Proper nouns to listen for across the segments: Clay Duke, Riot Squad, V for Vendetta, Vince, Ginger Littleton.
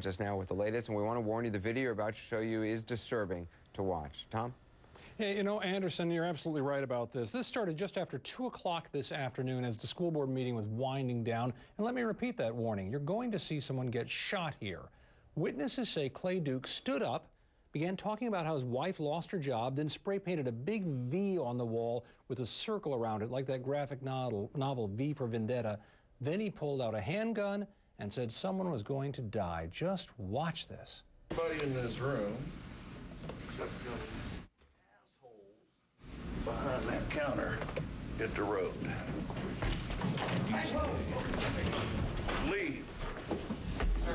Just now with the latest, and we want to warn you, the video we're about to show you is disturbing to watch. Tom? Hey, you know, Anderson, you're absolutely right about this. This started just after 2 o'clock this afternoon as the school board meeting was winding down. And let me repeat that warning. You're going to see someone get shot here. Witnesses say Clay Duke stood up, began talking about how his wife lost her job, then spray painted a big V on the wall with a circle around it, like that graphic novel V for Vendetta. Then he pulled out a handgun and said someone was going to die. Just watch this. Everybody in this room, except those assholes behind that counter, hit the road. Leave.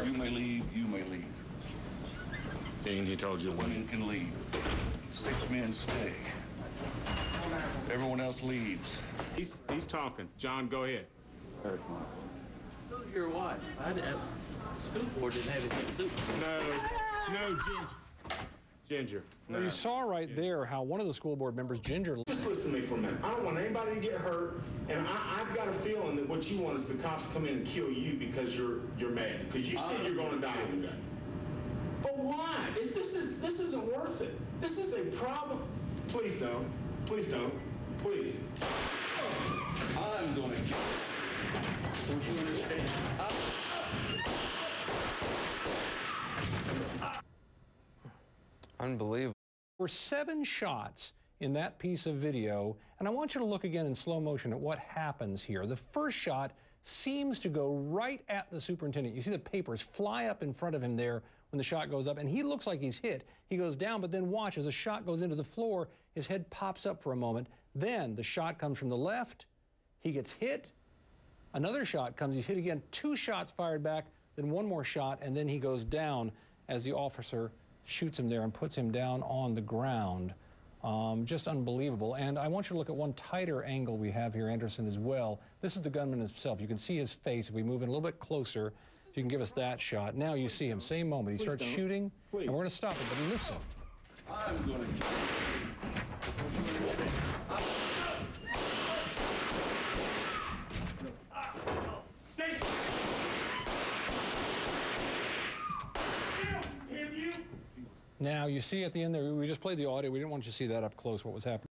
You may leave, you may leave. And he told you women can leave. 6 men stay. Everyone else leaves. He's talking. John, go ahead. Eric, who's your wife? The school board didn't have anything to do with it. No, Ginger. No. Well, you saw right there how one of the school board members, Ginger... Just listen to me for a minute. I don't want anybody to get hurt, and I've got a feeling that what you want is the cops come in and kill you because you're mad, because you said you're going to die today. But why? If this isn't worth it. This is a problem. Please don't. Please don't. Please. I'm going to kill you. Don't you understand? Unbelievable. There were 7 shots in that piece of video, and I want you to look again in slow motion at what happens here. The first shot seems to go right at the superintendent. You see the papers fly up in front of him there when the shot goes up, and he looks like he's hit. He goes down, but then watch as the shot goes into the floor, his head pops up for a moment. Then the shot comes from the left, he gets hit. Another shot comes, he's hit again, 2 shots fired back, then 1 more shot, and then he goes down as the officer shoots him there and puts him down on the ground. Just unbelievable. And I want you to look at one tighter angle we have here, Anderson, as well. This is the gunman himself. You can see his face. If we move in a little bit closer, if you can give us that shot. Now you see him, same moment. He starts shooting, and we're going to stop him, but listen. I'm going to... Now, you see at the end there, we just played the audio. We didn't want you to see that up close, what was happening.